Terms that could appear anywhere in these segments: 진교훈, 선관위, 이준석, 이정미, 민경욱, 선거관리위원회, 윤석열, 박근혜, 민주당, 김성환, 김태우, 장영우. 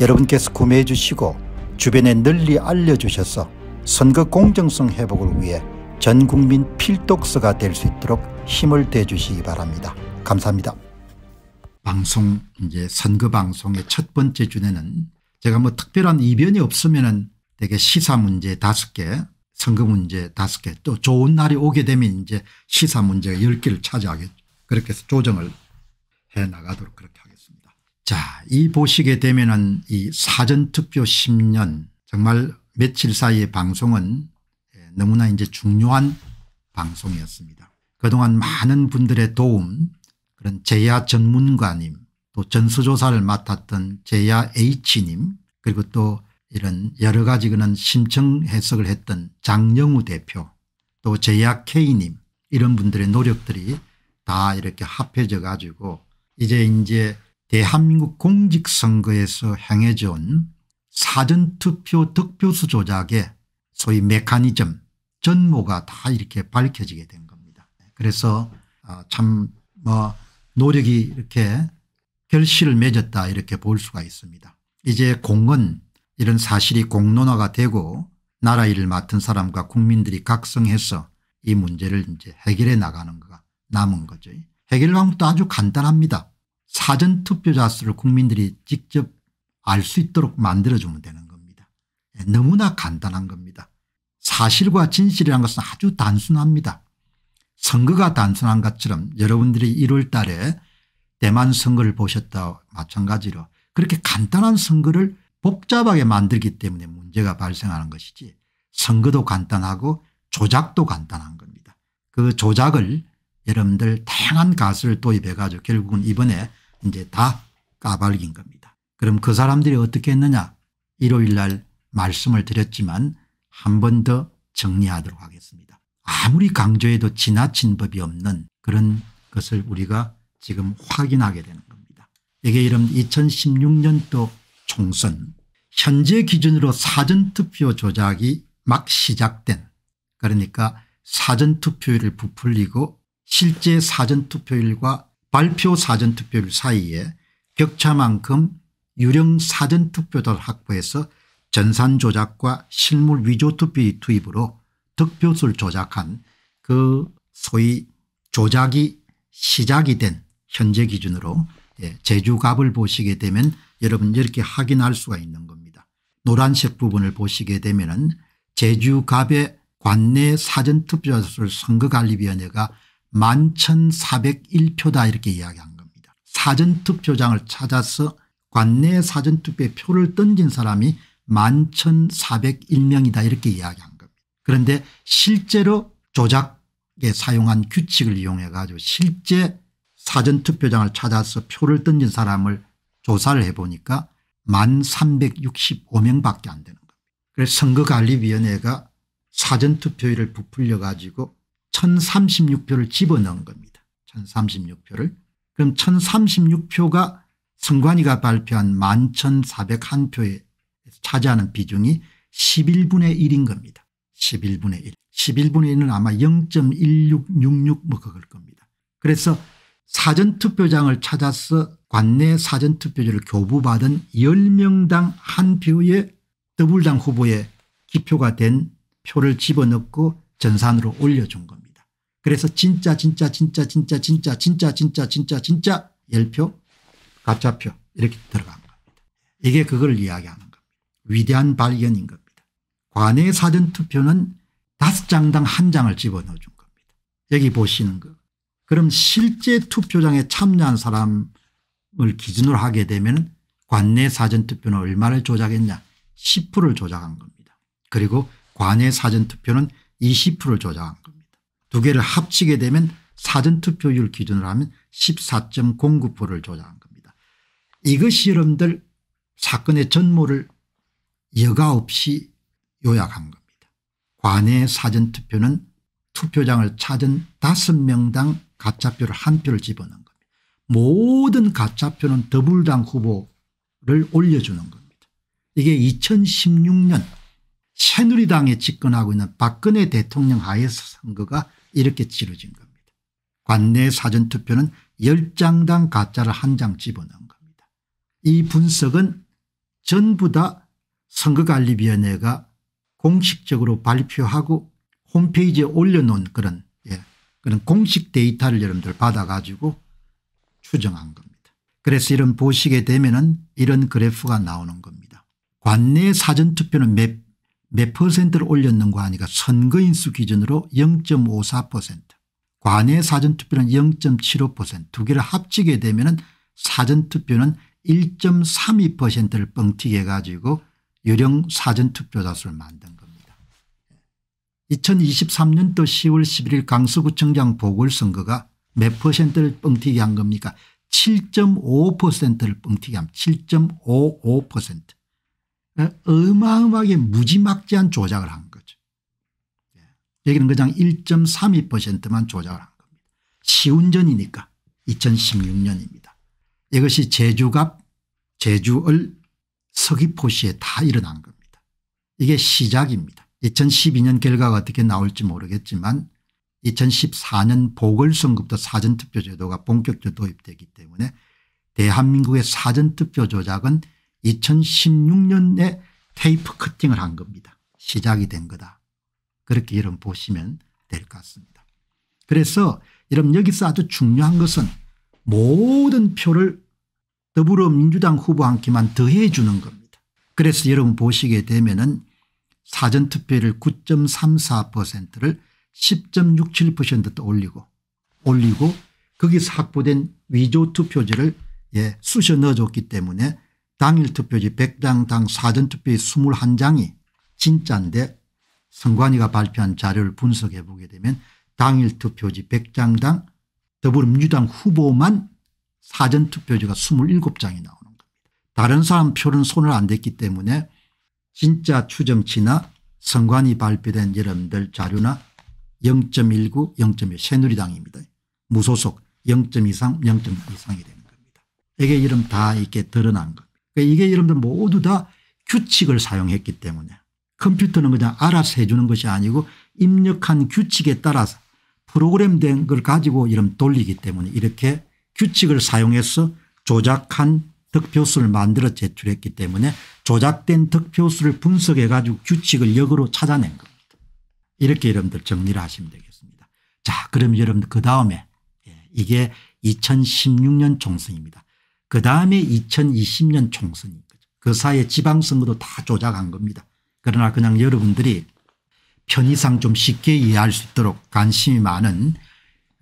여러분께서 구매해 주시고 주변에 널리 알려주셔서 선거 공정성 회복을 위해 전국민 필독서가 될 수 있도록 힘을 대주시기 바랍니다. 감사합니다. 방송 이제 선거 방송의 첫 번째 주제는 제가 뭐 특별한 이변이 없으면은 되게 시사 문제 5개, 선거 문제 5개, 또 좋은 날이 오게 되면 이제 시사 문제가 10개를 차지하겠죠. 그렇게 해서 조정을 해 나가도록 그렇게 하겠습니다. 자, 이 보시게 되면은 이 사전투표 10년 정말 며칠 사이의 방송은 너무나 이제 중요한 방송이었습니다. 그동안 많은 분들의 도움, 그런 제야 전문가님, 또 전수조사를 맡았던 제야 H님, 그리고 또 이런 여러 가지 그런 심층 해석을 했던 장영우 대표, 또 제야 K님, 이런 분들의 노력들이 다 이렇게 합해져 가지고 이제 대한민국 공직선거에서 행해져온 사전투표 득표수 조작의 소위 메커니즘 전모가 다 이렇게 밝혀지게 된 겁니다. 그래서 참 뭐 노력이 이렇게 결실을 맺었다 이렇게 볼 수가 있습니다. 이제 공은 이런 사실이 공론화가 되고 나라 일을 맡은 사람과 국민들이 각성해서 이 문제를 이제 해결해 나가는 거가 남은 거죠. 해결 방법도 아주 간단합니다. 사전투표자 수를 국민들이 직접 알 수 있도록 만들어주면 되는 겁니다. 너무나 간단한 겁니다. 사실과 진실이라는 것은 아주 단순합니다. 선거가 단순한 것처럼 여러분들이 1월 달에 대만 선거를 보셨다 마찬가지로 그렇게 간단한 선거를 복잡하게 만들기 때문에 문제가 발생하는 것이지, 선거도 간단하고 조작도 간단한 겁니다. 그 조작을 여러분들 다양한 가설을 도입해 가지고 결국은 이번에 이제 다 까발린 겁니다. 그럼 그 사람들이 어떻게 했느냐, 일요일 날 말씀을 드렸지만 한 번 더 정리하도록 하겠습니다. 아무리 강조해도 지나친 법이 없는 그런 것을 우리가 지금 확인하게 되는 겁니다. 이게 이런 2016년도 총선 현재 기준으로 사전투표 조작이 막 시작된, 그러니까 사전투표율을 부풀리고 실제 사전투표율과 발표 사전투표율 사이에 격차만큼 유령 사전투표자를 확보해서 전산조작과 실물 위조투표의 투입으로 득표수를 조작한 그 소위 조작이 시작이 된 현재 기준으로 제주갑을 보시게 되면 여러분 이렇게 확인할 수가 있는 겁니다. 노란색 부분을 보시게 되면 제주갑의 관내 사전투표자 수를 선거관리위원회가 11,401표다 이렇게 이야기한 겁니다. 사전투표장을 찾아서 관내 사전투표에 표를 던진 사람이 11,401명이다 이렇게 이야기한 겁니다. 그런데 실제로 조작에 사용한 규칙을 이용해 가지고 실제 사전투표장을 찾아서 표를 던진 사람을 조사를 해보니까 13,365명밖에 안 되는 겁니다. 그래서 선거관리위원회가 사전투표율을 부풀려 가지고 1,036표를 집어넣은 겁니다. 1,036표를. 그럼 1,036표가 선관위가 발표한 11,401표에 차지하는 비중이 11분의 1인 겁니다. 11분의 1. 11분의 1은 아마 0.1666 뭐 그럴 겁니다. 그래서 사전투표장을 찾아서 관내 사전투표지를 교부받은 10명당 1표에 더불당 후보에 기표가 된 표를 집어넣고 전산으로 올려준 겁니다. 그래서 진짜 10표, 가짜표 이렇게 들어간 겁니다. 이게 그걸 이야기하는 겁니다. 위대한 발견인 겁니다. 관내 사전투표는 5장당 1장을 집어넣어준 겁니다. 여기 보시는 거. 그럼 실제 투표장에 참여한 사람을 기준으로 하게 되면 관내 사전투표는 얼마를 조작했냐, 10%를 조작한 겁니다. 그리고 관내 사전투표는 20%를 조작한 겁니다. 두 개를 합치게 되면 사전투표율 기준으로 하면 14.09%를 조작한 겁니다. 이것이 여러분들 사건의 전모를 여가 없이 요약한 겁니다. 관외 사전투표는 투표장을 찾은 5명당 가짜표를 1표를 집어넣은 겁니다. 모든 가짜표는 더불당 후보를 올려주는 겁니다. 이게 2016년 새누리당에 집권하고 있는 박근혜 대통령 하에서 선거가 이렇게 치러진 겁니다. 관내 사전투표는 10장당 가짜를 1장 집어넣은 겁니다. 이 분석은 전부 다 선거관리위원회가 공식적으로 발표하고 홈페이지에 올려놓은 그런, 그런 공식 데이터를 여러분들 받아가지고 추정한 겁니다. 그래서 이런 보시게 되면은 이런 그래프가 나오는 겁니다. 관내 사전투표는 몇 퍼센트를 올렸는가 하니까 선거인수 기준으로 0.54%, 관외 사전투표는 0.75%, 두 개를 합치게 되면은 사전투표는 1.32%를 뻥튀기해 가지고 유령 사전투표자수를 만든 겁니다. 2023년도 10월 11일 강서구청장 보궐선거가 몇 퍼센트를 뻥튀기 한 겁니까? 7.5%를 뻥튀기 합니다. 7.55%. 어마어마하게 무지막지한 조작을 한 거죠. 여기는 그냥 1.32%만 조작을 한 겁니다. 시운전이니까 2016년입니다. 이것이 제주을 서귀포시에 다 일어난 겁니다. 이게 시작입니다. 2012년 결과가 어떻게 나올지 모르겠지만 2014년 보궐선거부터 사전투표 제도가 본격적으로 도입되기 때문에 대한민국의 사전투표 조작은 2016년에 테이프 커팅을 한 겁니다. 시작이 된 거다. 그렇게 여러분 보시면 될 것 같습니다. 그래서 여러분 여기서 아주 중요한 것은 모든 표를 더불어민주당 후보 한 끼만 더해 주는 겁니다. 그래서 여러분 보시게 되면은 사전투표를 9.34%를 10.67% 또 올리고 거기서 확보된 위조투표지를 쑤셔 넣어줬기 때문에 당일투표지 100장당 사전투표의 21장이 진짜인데 선관위가 발표한 자료를 분석해 보게 되면 당일투표지 100장당 더불어민주당 후보만 사전투표지가 27장이 나오는 겁니다. 다른 사람 표는 손을 안 댔기 때문에 진짜 추정치나 선관위 발표된 여러분들 자료나 0.19, 0.1 새누리당입니다. 무소속 0.23, 0.23이 되는 겁니다. 이게 이름 다 이렇게 드러난 겁니다. 그러니까 이게 여러분들 모두 다 규칙을 사용했기 때문에 컴퓨터는 그냥 알아서 해주는 것이 아니고 입력한 규칙에 따라서 프로그램된 걸 가지고 이름 돌리기 때문에 이렇게 규칙을 사용해서 조작한 득표수를 만들어 제출했기 때문에 조작된 득표수를 분석해 가지고 규칙을 역으로 찾아낸 겁니다. 이렇게 여러분들 정리를 하시면 되겠습니다. 자, 그럼 여러분들 그 다음에 이게 2016년 총선입니다. 그 다음에 2020년 총선인 거죠. 그 사이에 지방선거도 다 조작한 겁니다. 그러나 그냥 여러분들이 편의상 좀 쉽게 이해할 수 있도록 관심이 많은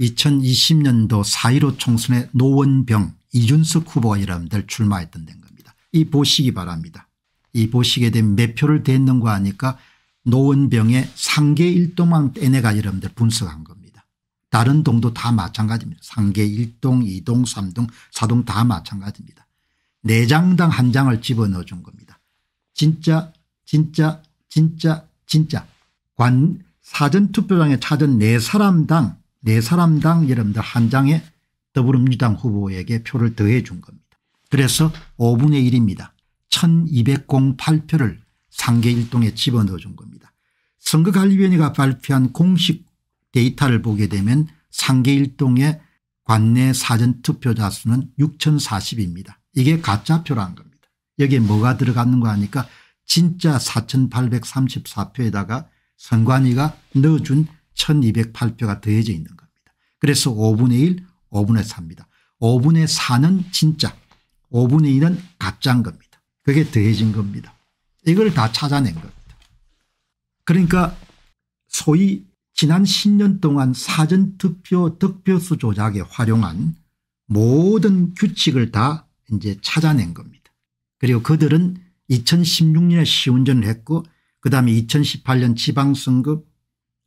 2020년도 4.15 총선에 노원병 이준석 후보가 여러분들 출마했던 된 겁니다. 이 보시기 바랍니다. 이 보시게 되면 몇 표를 댔는가 하니까 노원병의 3개 1동만 떼내가 여러분들 분석한 겁니다. 다른 동도 다 마찬가지입니다. 3개 1동 2동 3동 4동 다 마찬가지입니다. 4장당 1장을 집어넣어 준 겁니다. 진짜 사전투표장에 찾은 4사람당 여러분들 1장에 더불어민주당 후보에게 표를 더해 준 겁니다. 그래서 5분의 1입니다. 1208표를 상계 1동에 집어넣어 준 겁니다. 선거관리위원회가 발표한 공식 데이터를 보게 되면 상계 1동의 관내 사전투표자 수는 6,040입니다. 이게 가짜표로 한 겁니다. 여기에 뭐가 들어갔는가 하니까 진짜 4,834표에다가 선관위가 넣어준 1,208표가 더해져 있는 겁니다. 그래서 5분의 1, 5분의 4입니다. 5분의 4는 진짜, 5분의 1은 가짜인 겁니다. 그게 더해진 겁니다. 이걸 다 찾아낸 겁니다. 그러니까 소위 지난 10년 동안 사전투표 득표수 조작에 활용한 모든 규칙을 다 이제 찾아낸 겁니다. 그리고 그들은 2016년에 시운전을 했고 그다음에 2018년 지방선거,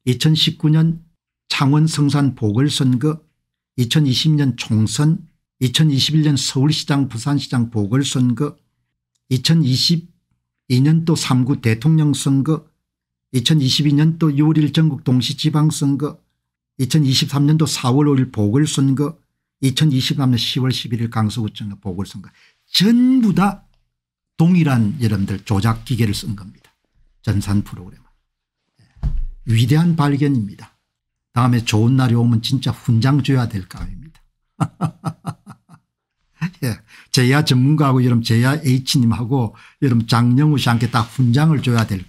2019년 창원 성산 보궐선거, 2020년 총선, 2021년 서울시장 부산시장 보궐선거, 2020 2002년도 3구 대통령 선거, 2022년도 6월 1일 전국 동시지방선거, 2023년도 4월 5일 보궐선거, 2023년 10월 11일 강서구청의 보궐선거, 전부 다 동일한 여러분들 조작기계를 쓴 겁니다. 전산 프로그램. 위대한 발견입니다. 다음에 좋은 날이 오면 진짜 훈장 줘야 될 감입니다. 예. 제야 전문가하고 여러분 제야 H님하고 여러분 장영우 씨한테 다 훈장을 줘야 될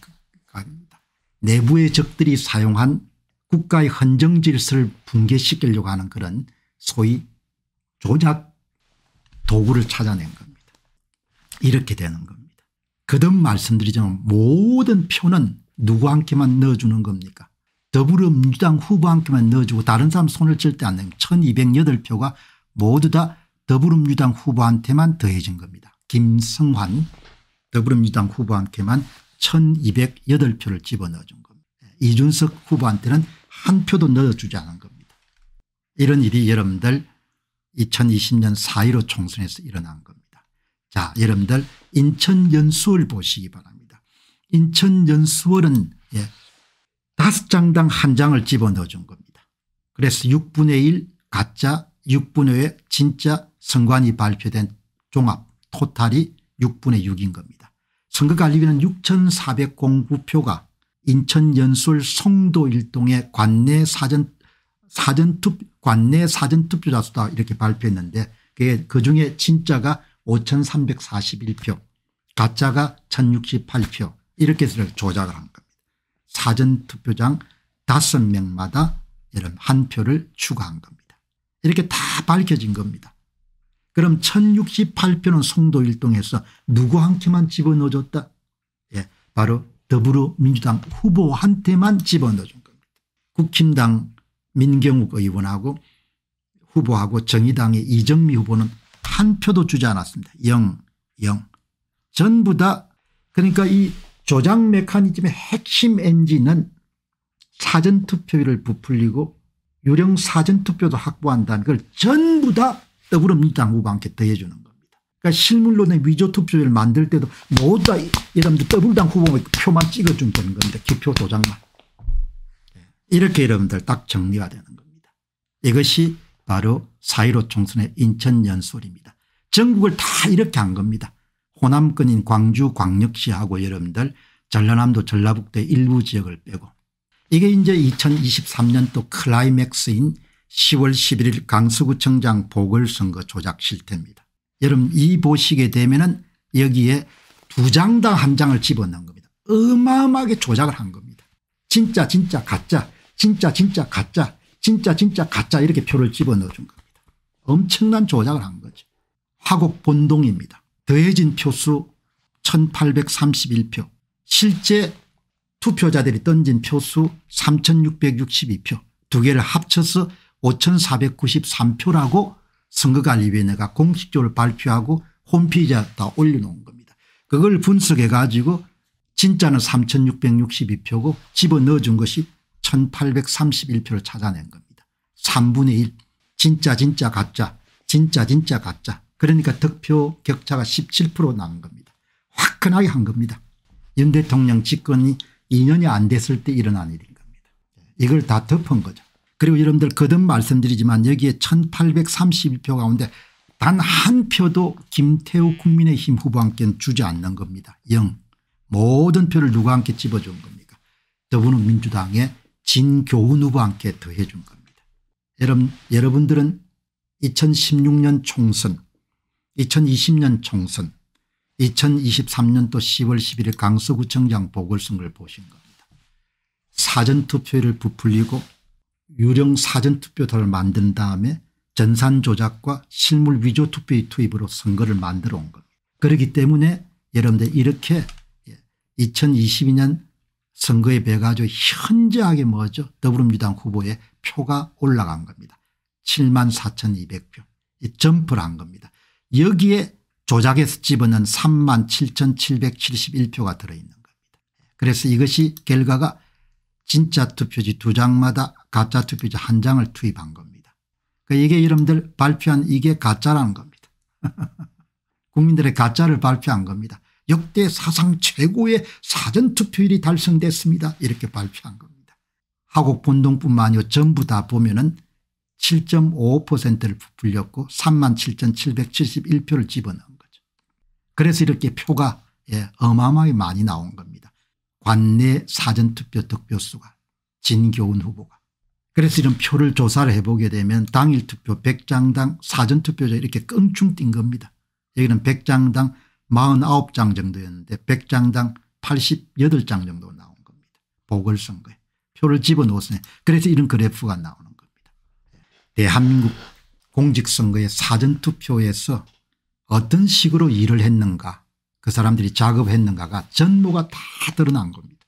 감입니다. 내부의 적들이 사용한 국가의 헌정 질서를 붕괴시키려고 하는 그런 소위 조작 도구를 찾아낸 겁니다. 이렇게 되는 겁니다. 거듭 말씀드리자면 모든 표는 누구한테만 넣어주는 겁니까? 더불어민주당 후보한테만 넣어주고 다른 사람 손을 절대 안 됩니다. 1208표가 모두 다 더불어민주당 후보한테만 더해진 겁니다. 김성환 더불어민주당 후보한테만 1208표를 집어넣어준 겁니다. 이준석 후보한테는 한 표도 넣어주지 않은 겁니다. 이런 일이 여러분들 2020년 4.15 총선에서 일어난 겁니다. 자, 여러분들 인천 연수를 보시기 바랍니다. 인천 연수월은 5장당 1장을 집어넣어준 겁니다. 그래서 6분의 1 가짜 6분의 5 진짜 선관위 발표된 종합 토탈이 6분의 6인 겁니다. 선거관리위는 6,409표가 인천 연수월 송도 일동의 관내 사전투표자 수다 이렇게 발표했는데 그중에 진짜가 5,341표 가짜가 1,068표 이렇게 해서 조작을 한 겁니다. 사전투표장 5명마다 이런 한 표를 추가한 겁니다. 이렇게 다 밝혀진 겁니다. 그럼 1,068표는 송도 일동에서 누구한테만 집어넣어줬다? 예, 바로 더불어민주당 후보한테만 집어넣어준 겁니다. 국힘당 민경욱 의원하고 후보하고 정의당의 이정미 후보는 한 표도 주지 않았습니다. 0. 전부 다 그러니까 이 조작 메커니즘의 핵심 엔진은 사전투표율을 부풀리고 유령 사전투표도 확보한다는 걸 전부 다 더불어민주당 후보한테 더해주는 겁니다. 그러니까 실물론의 위조투표율을 만들 때도 모두 다 여러분들 더불어당 후보의 표만 찍어주면 되는 겁니다. 기표 도장만. 이렇게 여러분들 딱 정리가 되는 겁니다. 이것이 바로 4.15 총선의 인천 연설입니다. 전국을 다 이렇게 한 겁니다. 호남권인 광주광역시하고 여러분들 전라남도 전라북도의 일부 지역을 빼고 이게 이제 2023년도 클라이맥스인 10월 11일 강서구청장 보궐선거 조작 실태입니다. 여러분 이 보시게 되면은 여기에 2장당 1장을 집어넣은 겁니다. 어마어마하게 조작을 한 겁니다. 진짜 가짜 진짜 가짜 진짜 가짜 이렇게 표를 집어넣어준 겁니다. 엄청난 조작을 한 거죠. 화곡 본동입니다. 더해진 표수 1,831표 실제 투표자들이 던진 표수 3,662표 두 개를 합쳐서 5,493표라고 선거관리위원회가 공식적으로 발표하고 홈페이지에다 올려놓은 겁니다. 그걸 분석해 가지고 진짜는 3,662표고 집어넣어준 것이 1,831표를 찾아낸 겁니다. 3분의 1 진짜 가짜 진짜 가짜 그러니까 득표 격차가 17% 난 겁니다. 화끈하게 한 겁니다. 윤 대통령 집권이 2년이 안 됐을 때 일어난 일인 겁니다. 이걸 다 덮은 거죠. 그리고 여러분들 거듭 말씀드리지만 여기에 1,831표 가운데 단 한 표도 김태우 국민의힘 후보한테는 주지 않는 겁니다. 0. 모든 표를 누구한테 집어준 겁니까? 더불어민주당의 진교훈 후보한테 더해준 겁니다. 여러분들은 2016년 총선 2020년 총선 2023년도 10월 11일 강서구청장 보궐선거를 보신 겁니다. 사전투표를 부풀리고 유령 사전투표를 만든 다음에 전산조작과 실물 위조투표의 투입으로 선거를 만들어 온 겁니다. 그렇기 때문에 여러분들 이렇게 2022년 선거에 비해 가지고 현저하게 뭐죠? 더불어민주당 후보의 표가 올라간 겁니다. 74,200표 점프를 한 겁니다. 여기에 조작에서 집어넣은 37,771표가 들어있는 겁니다. 그래서 이것이 결과가 진짜 투표지 2장마다 가짜 투표지 1장을 투입한 겁니다. 그러니까 이게 여러분들 발표한 이게 가짜라는 겁니다. 국민들의 가짜를 발표한 겁니다. 역대 사상 최고의 사전투표율이 달성됐습니다. 이렇게 발표한 겁니다. 하곡 본동뿐만 아니고 전부 다 보면은 7.55%를 부풀렸고 37,771표를 집어넣은 거죠. 그래서 이렇게 표가 어마어마하게 많이 나온 겁니다. 관내 사전투표 득표수가 진교훈 후보가. 그래서 이런 표를 조사를 해보게 되면 당일 투표 100장당 사전투표자 이렇게 껑충 뛴 겁니다. 여기는 100장당 49장 정도였는데 100장당 88장 정도 나온 겁니다. 보궐선거에 표를 집어넣었으니 그래서 이런 그래프가 나오는 겁니다. 대한민국 공직선거의 사전투표에서 어떤 식으로 일을 했는가, 그 사람들이 작업했는가가 전모가 다 드러난 겁니다.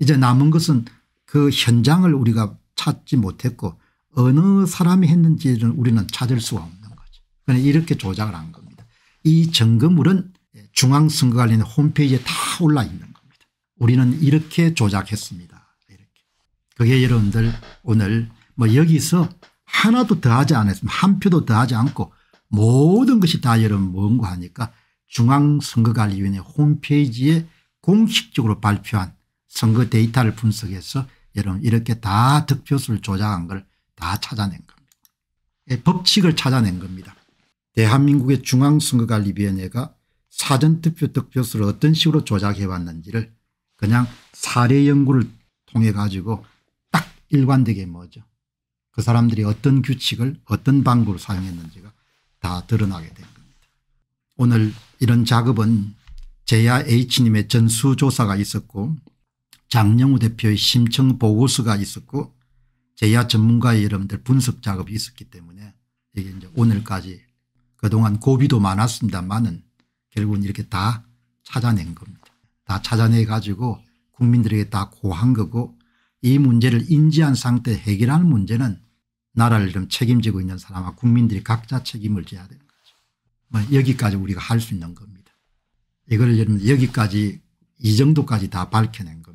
이제 남은 것은 그 현장을 우리가 찾지 못했고 어느 사람이 했는지는 우리는 찾을 수가 없는 거죠. 그런데 이렇게 조작을 한 겁니다. 이 점검물은 중앙선거관리위 홈페이지에 다 올라 있는 겁니다. 우리는 이렇게 조작했습니다. 이렇게. 그게 여러분들 오늘 뭐 여기서 하나도 더하지 않았으면 한 표도 더하지 않고 모든 것이 다 여러분 뭔 거 하니까 중앙선거관리위원회 홈페이지에 공식적으로 발표한 선거 데이터를 분석해서 여러분 이렇게 다 득표수를 조작한 걸 다 찾아낸 겁니다. 법칙을 찾아낸 겁니다. 대한민국의 중앙선거관리위원회가 사전투표 득표수를 어떤 식으로 조작해 왔는지를 그냥 사례 연구를 통해 가지고 딱 일관되게 뭐죠. 그 사람들이 어떤 규칙을 어떤 방법으로 사용했는지가 다 드러나게 된 겁니다. 오늘 이런 작업은 제야 H님의 전수조사가 있었고 장영우 대표의 심층 보고서가 있었고 제야 전문가의 여러분들 분석 작업이 있었기 때문에 이게 이제 오늘까지 그동안 고비도 많았습니다만은 결국은 이렇게 다 찾아낸 겁니다. 다 찾아내 가지고 국민들에게 다 고한 거고 이 문제를 인지한 상태에 해결하는 문제는 나라를 좀 책임지고 있는 사람과 국민들이 각자 책임을 져야 되는 거죠. 뭐 여기까지 우리가 할 수 있는 겁니다. 이걸 여러분 여기까지 이 정도까지 다 밝혀낸 겁니다.